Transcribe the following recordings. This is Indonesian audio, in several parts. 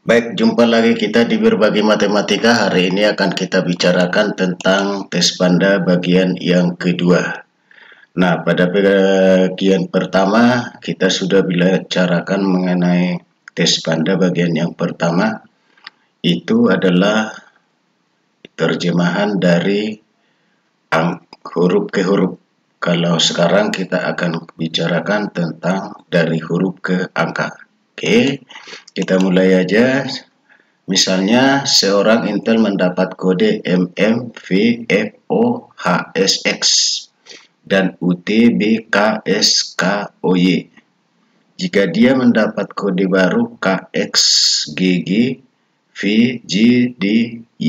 Baik, jumpa lagi kita di Berbagi Matematika. Hari ini akan kita bicarakan tentang tes Panda bagian yang kedua. Nah, pada bagian pertama kita sudah bicarakan mengenai tes Panda bagian yang pertama. Itu adalah terjemahan dari huruf ke huruf. Kalau sekarang kita akan bicarakan tentang dari huruf ke angka. Oke, kita mulai aja. Misalnya seorang intel mendapat kode MMVFOHSX dan UTBKSKOY. Jika dia mendapat kode baru KXGGVGDY,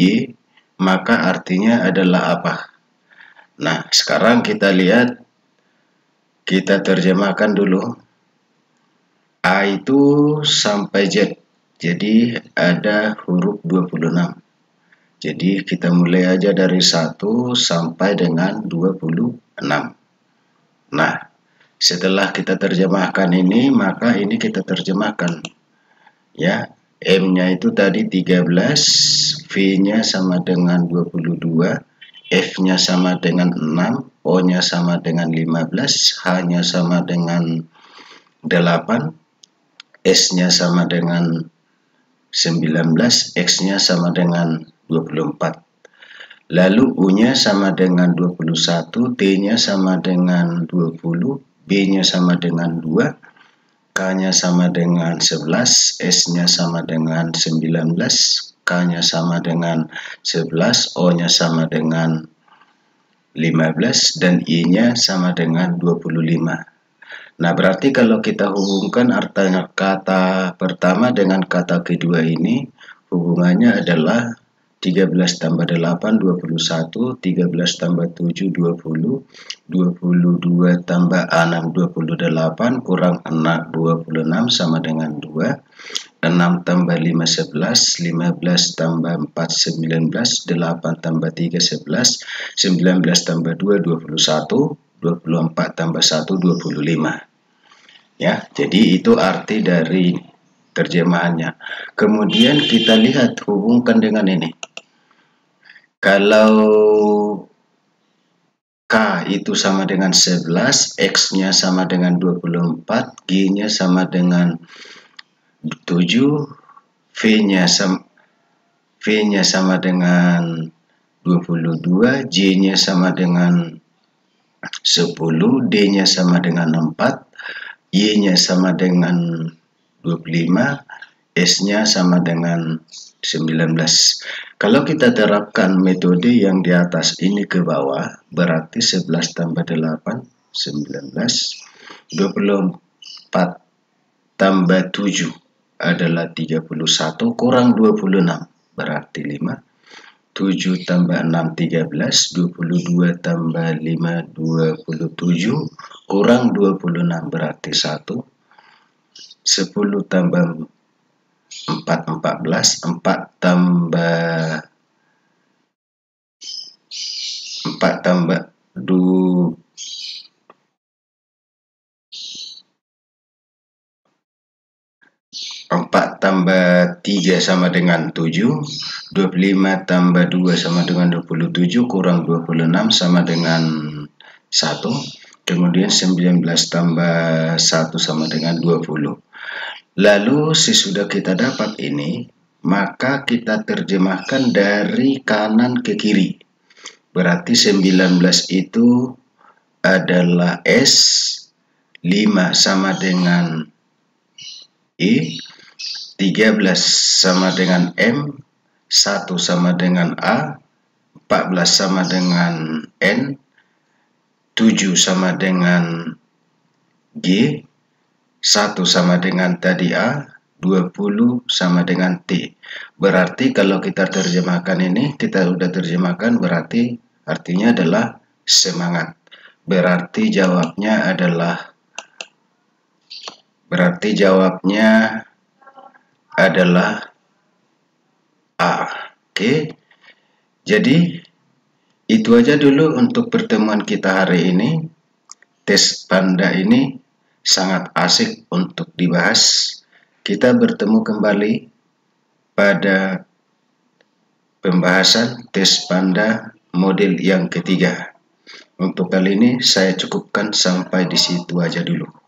maka artinya adalah apa? Nah, sekarang kita lihat, kita terjemahkan dulu. A itu sampai Z, jadi ada huruf 26. Jadi kita mulai aja dari 1 sampai dengan 26. Nah, setelah kita terjemahkan ini, maka ini kita terjemahkan. Ya, M-nya itu tadi 13, V-nya sama dengan 22, F-nya sama dengan 6, O-nya sama dengan 15, H-nya sama dengan 8, S-nya sama dengan 19, X-nya sama dengan 24. Lalu U-nya sama dengan 21, T-nya sama dengan 20, B-nya sama dengan 2, K-nya sama dengan 11, S-nya sama dengan 19, K-nya sama dengan 11, O-nya sama dengan 15, dan I-nya sama dengan 25. Nah, berarti kalau kita hubungkan artinya kata pertama dengan kata kedua ini, hubungannya adalah 13 tambah 8, 21, 13 tambah 7, 20, 22 tambah 6, 28, kurang 6, 26, sama dengan 2, 6 tambah 5, 11, 15 tambah 4, 19, 8 tambah 3, 11, 19 tambah 2, 21, 24 tambah 1, 25. Ya, jadi itu arti dari terjemahannya. Kemudian kita lihat, hubungkan dengan ini. Kalau K itu sama dengan 11, X-nya sama dengan 24, G-nya sama dengan 7, V-nya sama dengan 22, J-nya sama dengan 10, D-nya sama dengan 4, Y-nya sama dengan 25, S-nya sama dengan 19. Kalau kita terapkan metode yang di atas ini ke bawah, berarti 11 tambah 8, 19, 24 tambah 7 adalah 31, kurang 26, berarti 5, 7 tambah 6, 13, 22 tambah 5, 27, kurang 26 berarti 1, 10 tambah 4, 14, 4 tambah 2, 4 tambah 3 sama dengan 7, 25 tambah 2 sama dengan 27, kurang 26 sama dengan 1, kemudian 19 tambah 1 sama dengan 20. Lalu sesudah kita dapat ini, maka kita terjemahkan dari kanan ke kiri. Berarti 19 itu adalah S, 5 sama dengan I, 13 sama dengan M, 1 sama dengan A, 14 sama dengan N, 7 sama dengan G, 1 sama dengan tadi A, 20 sama dengan T. Berarti kalau kita terjemahkan ini, kita sudah terjemahkan, berarti artinya adalah semangat. Berarti jawabnya adalah A. Oke. Jadi itu aja dulu untuk pertemuan kita hari ini. Tes Panda ini sangat asik untuk dibahas. Kita bertemu kembali pada pembahasan tes Panda model yang ketiga. Untuk kali ini saya cukupkan sampai di situ aja dulu.